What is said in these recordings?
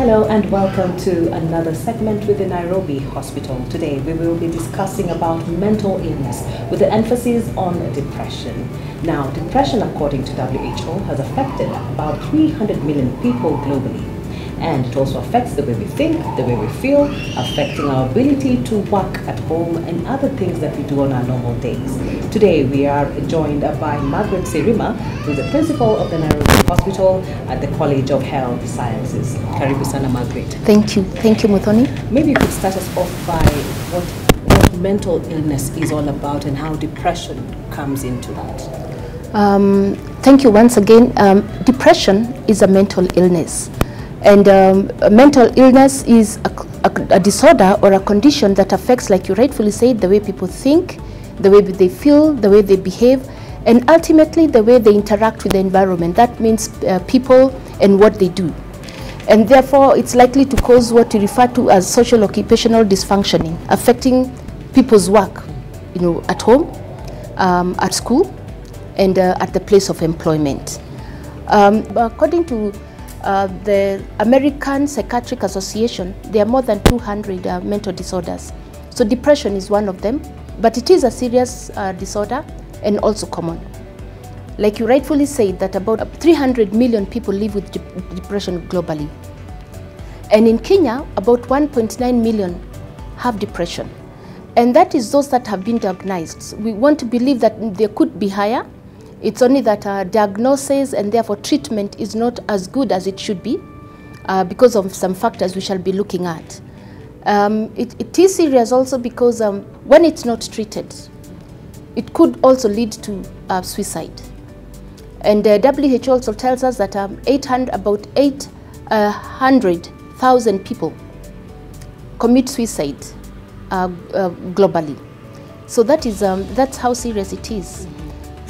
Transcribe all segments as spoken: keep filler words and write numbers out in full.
Hello and welcome to another segment with the Nairobi Hospital. Today we will be discussing about mental illness with the emphasis on depression. Now, depression, according to W H O, has affected about three hundred million people globally. And it also affects the way we think, the way we feel, affecting our ability to work at home and other things that we do on our normal days. Today we are joined by Margaret Serima, who is the principal of the Nairobi Hospital at the College of Health Sciences. Karibu sana, Margaret. Thank you. Thank you, Modoni. Maybe you could start us off by what, what mental illness is all about and how depression comes into that. Um, thank you once again. Um, depression is a mental illness. And um, a mental illness is a, a, a disorder or a condition that affects, like you rightfully said, the way people think, the way they feel, the way they behave, and ultimately the way they interact with the environment. That means uh, people and what they do. And therefore, it's likely to cause what we refer to as social occupational dysfunctioning, affecting people's work, you know, at home, um, at school, and uh, at the place of employment. Um, according to Uh, the American Psychiatric Association, there are more than two hundred uh, mental disorders. So depression is one of them, but it is a serious uh, disorder and also common. Like you rightfully said, that about three hundred million people live with de depression globally. And in Kenya, about one point nine million have depression. And that is those that have been diagnosed. We want to believe that there could be higher. It's only that uh, diagnosis and therefore treatment is not as good as it should be uh, because of some factors we shall be looking at. Um, it, it is serious also because um, when it's not treated, it could also lead to uh, suicide. And uh, W H O also tells us that um, eight hundred, about eight hundred thousand people commit suicide uh, uh, globally. So that is, um, that's how serious it is.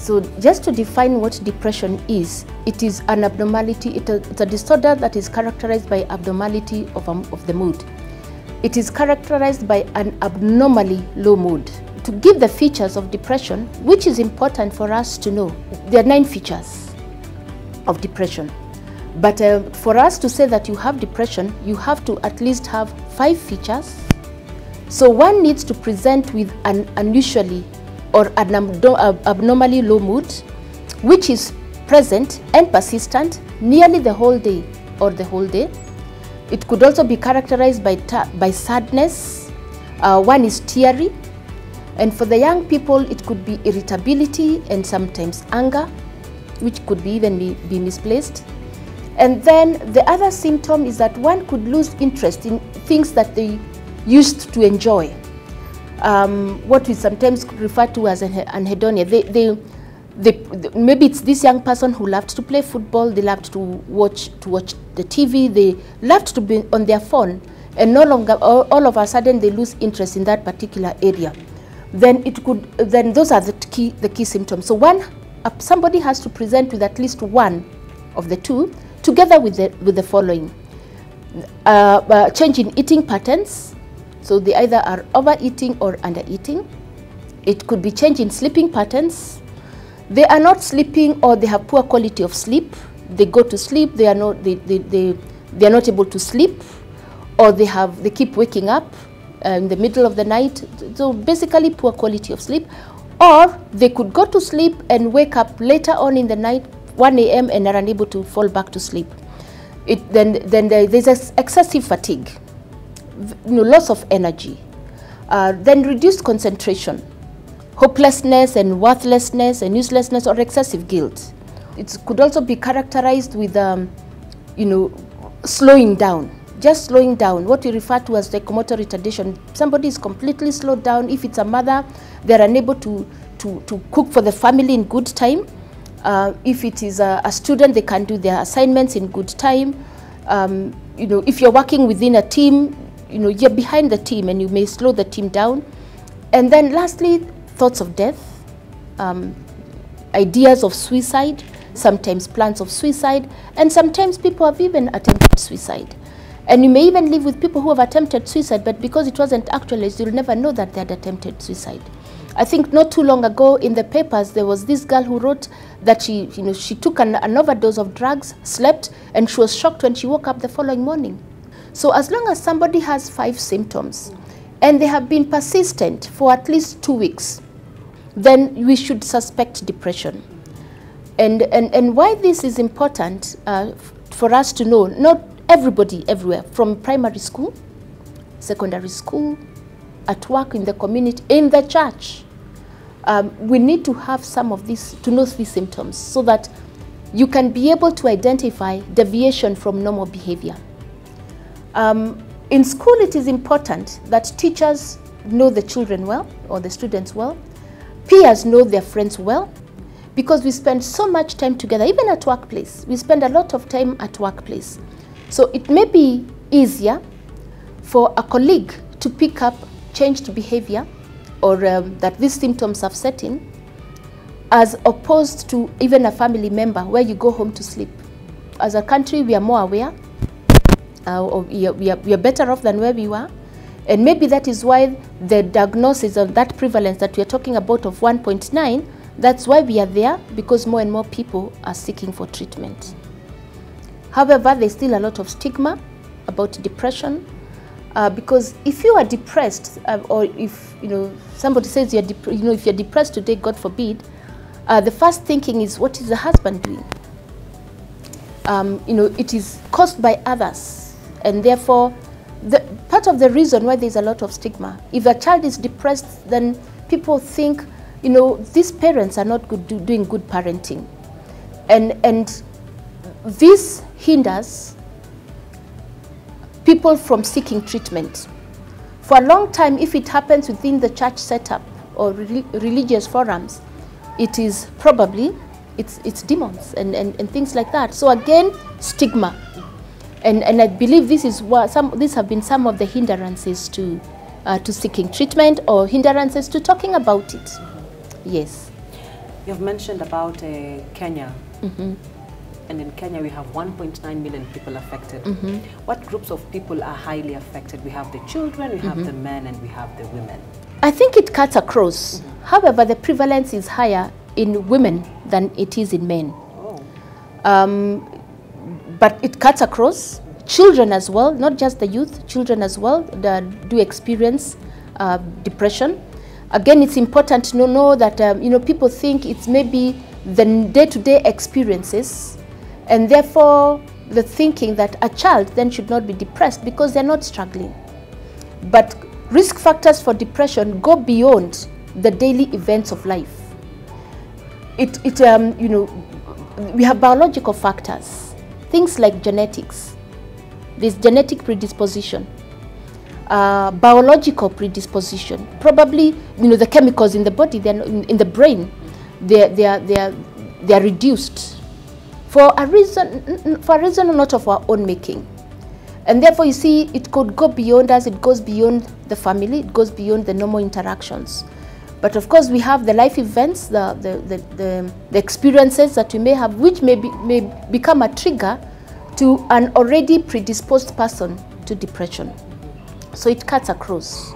So just to define what depression is, it is an abnormality, it, it's a disorder that is characterized by abnormality of, um, of the mood. It is characterized by an abnormally low mood. To give the features of depression, which is important for us to know, there are nine features of depression. But uh, for us to say that you have depression, you have to at least have five features. So one needs to present with an unusually or an abnormally low mood, which is present and persistent nearly the whole day or the whole day. It could also be characterized by, by sadness. Uh, one is teary. And for the young people, it could be irritability and sometimes anger, which could be even be, be misplaced. And then the other symptom is that one could lose interest in things that they used to enjoy. Um, what we sometimes refer to as anhedonia. They, they, they, maybe it's this young person who loved to play football, they loved to watch, to watch the T V, they loved to be on their phone, and no longer, all, all of a sudden they lose interest in that particular area. Then it could, then those are the key, the key symptoms. So one, uh, somebody has to present with at least one of the two, together with the, with the following. Uh, uh, change in eating patterns. So they either are overeating or undereating. It could be change in sleeping patterns. They are not sleeping or they have poor quality of sleep. They go to sleep, they are not, they, they, they, they are not able to sleep, or they, have, they keep waking up uh, in the middle of the night. So basically poor quality of sleep. Or they could go to sleep and wake up later on in the night, one A M, and are unable to fall back to sleep. It, then then there, there's excessive fatigue. You know, loss of energy, uh, then reduced concentration, hopelessness and worthlessness and uselessness or excessive guilt. It could also be characterized with, um, you know, slowing down, just slowing down, what we refer to as psychomotor retardation. Somebody is completely slowed down. If it's a mother, they're unable to, to, to cook for the family in good time. Uh, if it is a, a student, they can do their assignments in good time. Um, you know, if you're working within a team, you know, you're behind the team and you may slow the team down. And then lastly, thoughts of death, um, ideas of suicide, sometimes plans of suicide, and sometimes people have even attempted suicide. And you may even live with people who have attempted suicide, but because it wasn't actualized, you'll never know that they had attempted suicide. I think not too long ago in the papers, there was this girl who wrote that she, you know, she took an, an overdose of drugs, slept, and she was shocked when she woke up the following morning. So as long as somebody has five symptoms and they have been persistent for at least two weeks, then we should suspect depression. And, and, and why this is important uh, for us to know, not everybody everywhere, from primary school, secondary school, at work, in the community, in the church, um, we need to have some of these, to know these symptoms so that you can be able to identify deviation from normal behavior. Um, in school, it is important that teachers know the children well, or the students well, peers know their friends well, because we spend so much time together, even at workplace. We spend a lot of time at workplace. So it may be easier for a colleague to pick up changed behavior or um, that these symptoms have set in, as opposed to even a family member where you go home to sleep. As a country, we are more aware, uh, or we are, we, are, we are better off than where we were. And maybe that is why the diagnosis of that prevalence that we are talking about of one point nine, that's why we are there, because more and more people are seeking for treatment. However, there's still a lot of stigma about depression, uh, because if you are depressed, uh, or if you know somebody says you're dep you know if you're depressed today, God forbid, uh, the first thinking is, what is the husband doing? Um, you know, it is caused by others, and therefore, the, part of the reason why there's a lot of stigma. If a child is depressed, then people think, you know, these parents are not good do, doing good parenting, and and. This hinders people from seeking treatment. For a long time, if it happens within the church setup or re religious forums, it is probably, it's, it's demons and, and, and things like that. So again, stigma. And, and I believe this is what some, these have been some of the hindrances to, uh, to seeking treatment, or hindrances to talking about it. Yes. You've mentioned about uh, Kenya. Mm-hmm. And in Kenya, we have one point nine million people affected. Mm-hmm. What groups of people are highly affected? We have the children, we mm-hmm. have the men, and we have the women. I think it cuts across. Mm-hmm. However, the prevalence is higher in women than it is in men. Oh. Um, but it cuts across. Children as well, not just the youth, children as well that do experience uh, depression. Again, it's important to know that um, you know, people think it's maybe the day-to-day experiences, and therefore the thinking that a child then should not be depressed because they're not struggling. But risk factors for depression go beyond the daily events of life. It, it um, you know, we have biological factors, things like genetics, this genetic predisposition, uh, biological predisposition, probably, you know, the chemicals in the body, they're in, in the brain, they're, they're, they're, they're reduced. For a reason, for a reason not of our own making. And therefore, you see, it could go beyond us, it goes beyond the family, it goes beyond the normal interactions. But of course, we have the life events, the, the, the, the, the experiences that we may have, which may, be, may become a trigger to an already predisposed person to depression. So it cuts across.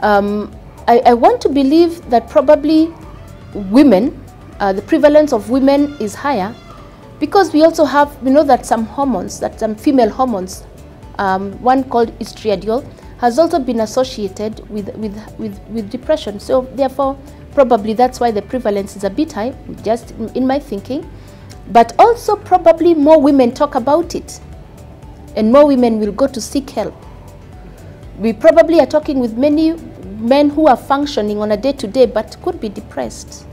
Um, I, I want to believe that probably women, uh, the prevalence of women is higher, because we also have, we know that some hormones, that some female hormones, um, one called estradiol, has also been associated with, with, with, with depression. So therefore, probably that's why the prevalence is a bit high, just in my thinking. But also probably more women talk about it, and more women will go to seek help. We probably are talking with many men who are functioning on a day-to-day but could be depressed.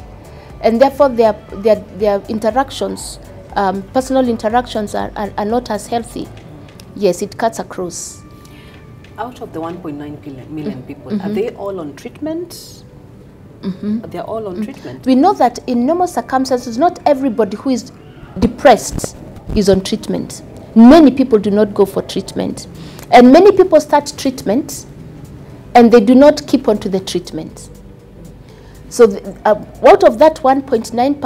And therefore, their, their, their interactions, Um, personal interactions are, are, are not as healthy. Yes, it cuts across. Out of the one point nine million people, mm-hmm. are they all on treatment? Mm-hmm. Are they all on mm-hmm. treatment? We know that in normal circumstances, not everybody who is depressed is on treatment. Many people do not go for treatment. And many people start treatment and they do not keep on to the treatment. So the, uh, out of that one point nine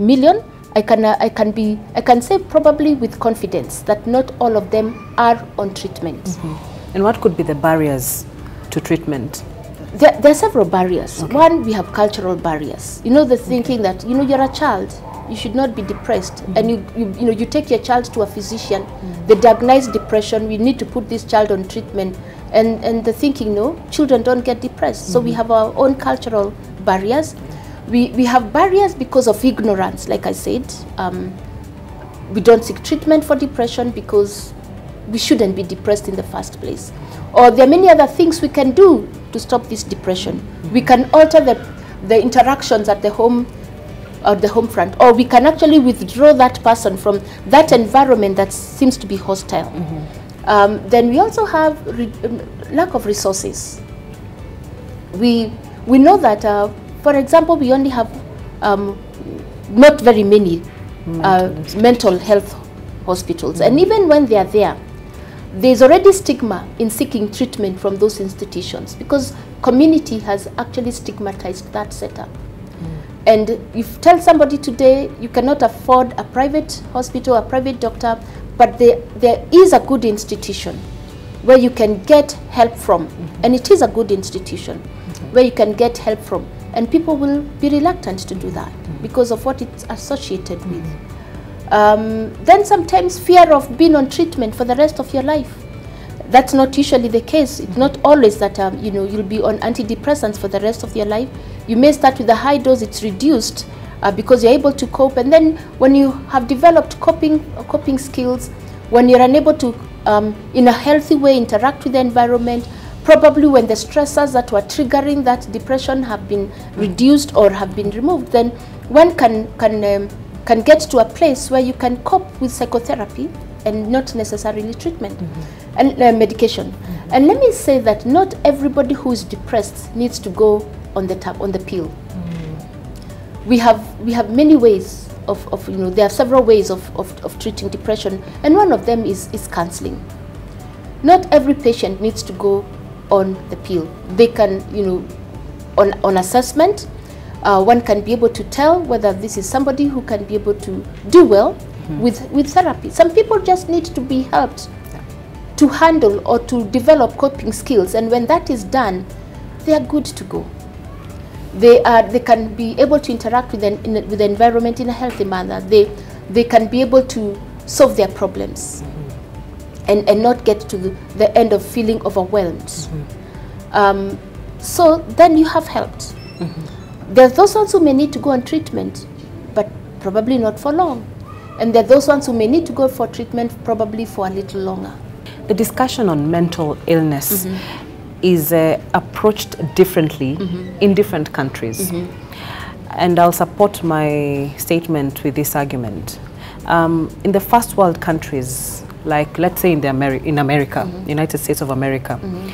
million, I can, uh, I can be, I can say probably with confidence that not all of them are on treatment. Mm-hmm. And what could be the barriers to treatment? There, there are several barriers. Okay. One, we have cultural barriers. You know, the thinking okay. that, you know, you're a child, you should not be depressed. Mm-hmm. And you, you, you know, you take your child to a physician, mm-hmm. they diagnose depression, we need to put this child on treatment. And, and the thinking, no, children don't get depressed. Mm-hmm. So we have our own cultural barriers. We, we have barriers because of ignorance, like I said. Um, we don't seek treatment for depression because we shouldn't be depressed in the first place. Or there are many other things we can do to stop this depression. Mm-hmm. We can alter the, the interactions at the home, at the home front, or we can actually withdraw that person from that environment that seems to be hostile. Mm-hmm. Um, then we also have re lack of resources. We, we know that, uh, for example, we only have um, not very many mental, uh, mental health hospitals. Mm-hmm. And even when they are there, there's already stigma in seeking treatment from those institutions because community has actually stigmatized that setup. Mm. And if you tell somebody today you cannot afford a private hospital, a private doctor, but there, there is a good institution where you can get help from, mm-hmm. and it is a good institution, mm-hmm. where you can get help from, and people will be reluctant to do that mm-hmm. because of what it's associated mm-hmm. with. Um, then sometimes fear of being on treatment for the rest of your life. That's not usually the case. It's not always that um, you know, you'll be on antidepressants for the rest of your life. You may start with a high dose, it's reduced uh, because you're able to cope, and then when you have developed coping, uh, coping skills, when you're unable to um, in a healthy way interact with the environment, probably when the stressors that were triggering that depression have been reduced or have been removed, then one can, can um, can get to a place where you can cope with psychotherapy and not necessarily treatment mm-hmm. and uh, medication. Mm-hmm. And let me say that not everybody who is depressed needs to go on the tap, on the pill. Mm-hmm. We have we have many ways of, of you know there are several ways of, of, of treating depression, and one of them is, is counseling. Not every patient needs to go on the pill. They can, you know, on on assessment. Uh, one can be able to tell whether this is somebody who can be able to do well mm-hmm. with, with therapy. Some people just need to be helped to handle or to develop coping skills, and when that is done, they are good to go. They, are, they can be able to interact with, an, in a, with the environment in a healthy manner. They, they can be able to solve their problems mm-hmm. and, and not get to the, the end of feeling overwhelmed. Mm-hmm. Um, so then you have helped. Mm-hmm. There are those ones who may need to go on treatment, but probably not for long. And there are those ones who may need to go for treatment probably for a little longer. The discussion on mental illness mm-hmm. is uh, approached differently mm-hmm. in different countries. Mm-hmm. And I'll support my statement with this argument. Um, in the first world countries, like let's say in, the Ameri in America, mm-hmm. United States of America, mm-hmm.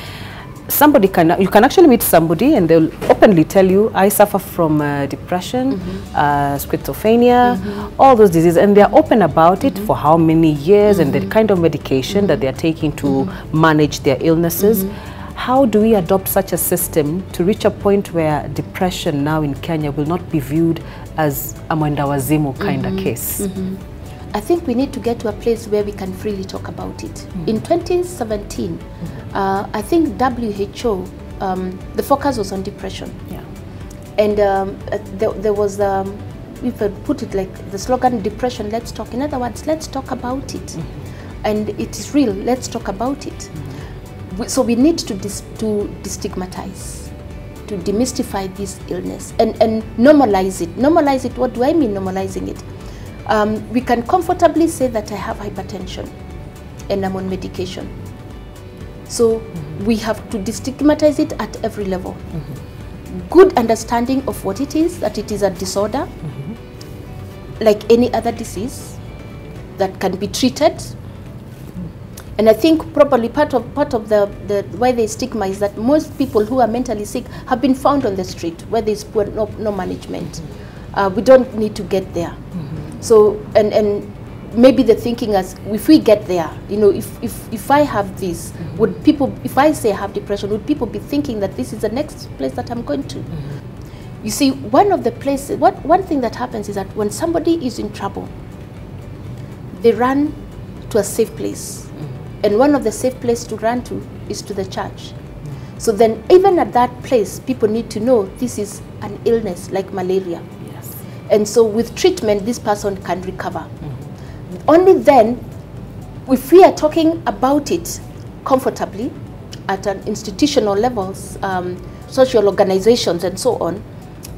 somebody can, you can actually meet somebody and they'll openly tell you, I suffer from uh, depression, mm-hmm. uh, schizophrenia, mm-hmm. all those diseases. And they're open about mm-hmm. it for how many years mm-hmm. and the kind of medication mm-hmm. that they're taking to mm-hmm. manage their illnesses. Mm-hmm. How do we adopt such a system to reach a point where depression now in Kenya will not be viewed as a mwendawazimu kind mm-hmm. of case? Mm-hmm. I think we need to get to a place where we can freely talk about it. Mm-hmm. In twenty seventeen, mm-hmm. uh, I think W H O, um, the focus was on depression. Yeah. And um, there, there was, um, if I put it like the slogan, depression, let's talk. In other words, let's talk about it. Mm-hmm. And it is real, let's talk about it. Mm-hmm. we, so we need to, dis to destigmatize, to demystify this illness and, and normalize it. Normalize it, what do I mean normalizing it? Um, we can comfortably say that I have hypertension and I'm on medication. So mm-hmm. we have to destigmatize it at every level. Mm-hmm. Good understanding of what it is, that it is a disorder, mm-hmm. like any other disease that can be treated. Mm-hmm. And I think probably part of, part of the, the why they stigma is that most people who are mentally sick have been found on the street where there's poor, no, no management. Mm-hmm. uh, we don't need to get there. So, and, and maybe the thinking as if we get there, you know, if, if, if I have this, mm-hmm. would people, if I say I have depression, would people be thinking that this is the next place that I'm going to? Mm-hmm. You see, one of the places, what, one thing that happens is that when somebody is in trouble, they run to a safe place. Mm-hmm. And one of the safe places to run to is to the church. Mm-hmm. So then even at that place, people need to know this is an illness like malaria. And so with treatment, this person can recover. Mm-hmm. Only then, if we are talking about it comfortably at an institutional levels, um, social organizations and so on,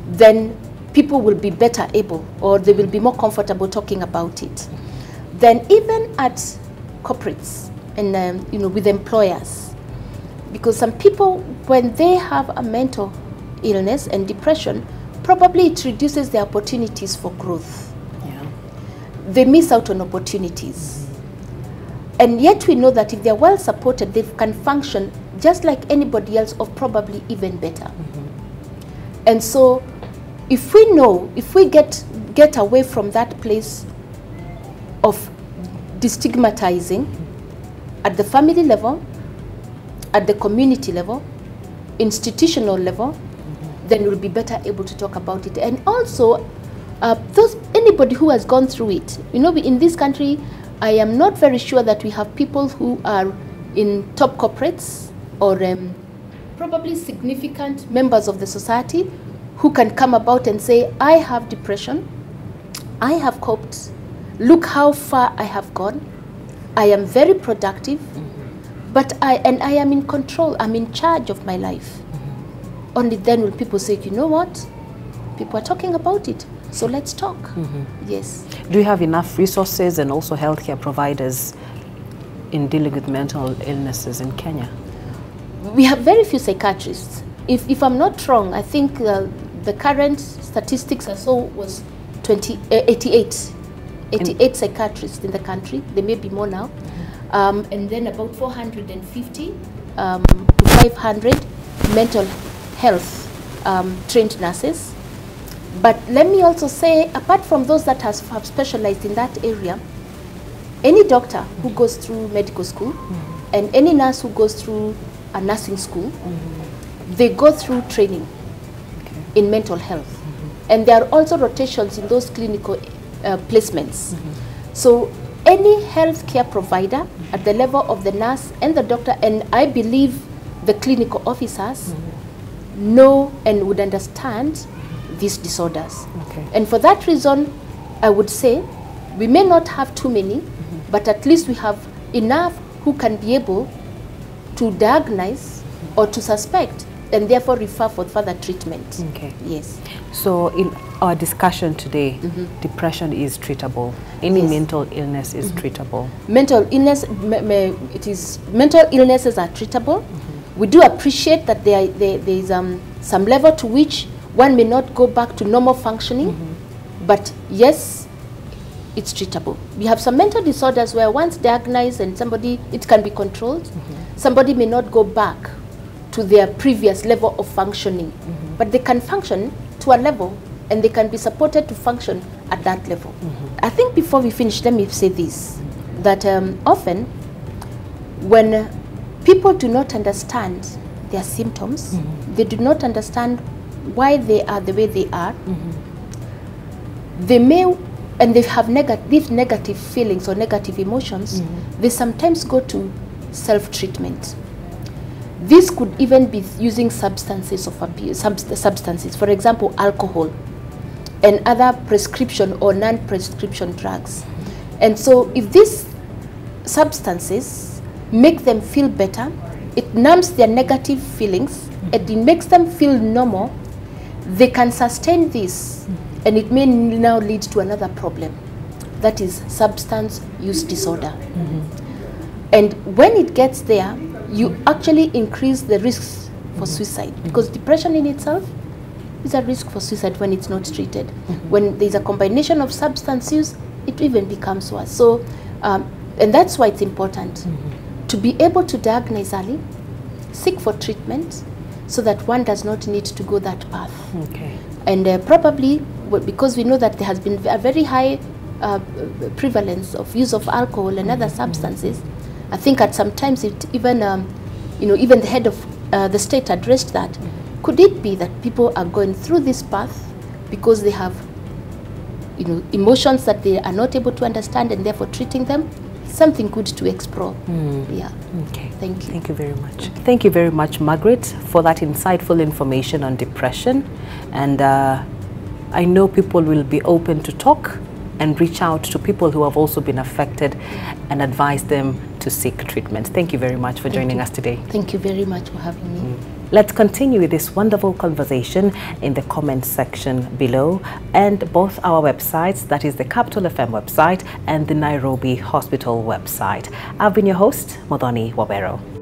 then people will be better able, or they will be more comfortable talking about it. Then even at corporates and um, you know, with employers, because some people, when they have a mental illness and depression, probably it reduces their opportunities for growth. Yeah. They miss out on opportunities. And yet we know that if they're well supported, they can function just like anybody else, or probably even better. Mm-hmm. And so if we know, if we get, get away from that place of destigmatizing at the family level, at the community level, institutional level, mm-hmm. then we'll be better able to talk about it. And also, uh, those, anybody who has gone through it, you know, in this country, I am not very sure that we have people who are in top corporates or um, probably significant members of the society who can come about and say, I have depression, I have coped, look how far I have gone, I am very productive, but I, and I am in control, I'm in charge of my life. Only then will people say, you know what, people are talking about it. So let's talk. Mm-hmm. Yes. Do you have enough resources and also healthcare providers in dealing with mental illnesses in Kenya? We have very few psychiatrists. If, if I'm not wrong, I think uh, the current statistics I saw was twenty, uh, eighty-eight, eighty-eight psychiatrists in the country. There may be more now. Mm-hmm. um, and then about four hundred fifty um, to five hundred mental health um, trained nurses. But let me also say, apart from those that has, have specialized in that area, any doctor who goes through medical school, mm-hmm. and any nurse who goes through a nursing school, mm-hmm. they go through training, okay. in mental health. Mm-hmm. And there are also rotations in those clinical uh, placements. Mm-hmm. So any healthcare provider, mm-hmm. at the level of the nurse and the doctor, and I believe the clinical officers, mm-hmm. know and would understand these disorders. Okay. And for that reason, I would say we may not have too many, mm-hmm. but at least we have enough who can be able to diagnose or to suspect and therefore refer for further treatment. Okay. Yes. So in our discussion today, mm-hmm. depression is treatable. Any yes. mental illness is mm-hmm. treatable. Mental illness, it is, mental illnesses are treatable. Mm-hmm. We do appreciate that there, there, there is um, some level to which one may not go back to normal functioning, mm-hmm. but yes, it's treatable. We have some mental disorders where once diagnosed and somebody, it can be controlled. Mm-hmm. Somebody may not go back to their previous level of functioning, mm-hmm. but they can function to a level and they can be supported to function at that level. Mm-hmm. I think before we finish, let me say this, that um, often when people do not understand their symptoms, mm-hmm. they do not understand why they are the way they are, mm-hmm. they may, and they have neg- these negative feelings or negative emotions, mm-hmm. they sometimes go to self-treatment. This could even be using substances of abuse, subst- substances, for example, alcohol and other prescription or non-prescription drugs. Mm-hmm. And so if these substances make them feel better, it numbs their negative feelings, mm-hmm. and it makes them feel normal. They can sustain this, mm-hmm. and it may now lead to another problem, that is substance use disorder. Mm-hmm. And when it gets there, you actually increase the risks for mm-hmm. suicide, because depression in itself is a risk for suicide when it's not treated. Mm-hmm. When there's a combination of substance use, it even becomes worse. So, um, and that's why it's important mm-hmm. to be able to diagnose early, seek for treatment, so that one does not need to go that path. Okay. And uh, probably, because we know that there has been a very high uh, prevalence of use of alcohol and other substances, I think at some times it even, um, you know, even the head of uh, the state addressed that. Could it be that people are going through this path because they have, you know, emotions that they are not able to understand, and therefore treating them? Something good to explore. Mm. Yeah. Okay. Thank you. Thank you very much. Okay. Thank you very much, Margaret, for that insightful information on depression. And uh, I know people will be open to talk and reach out to people who have also been affected and advise them to seek treatment. Thank you very much for Thank joining you. us today. Thank you very much for having me. Mm. Let's continue this wonderful conversation in the comment section below, and both our websites, that is the Capital F M website and the Nairobi Hospital website. I've been your host, Modoni Wabero.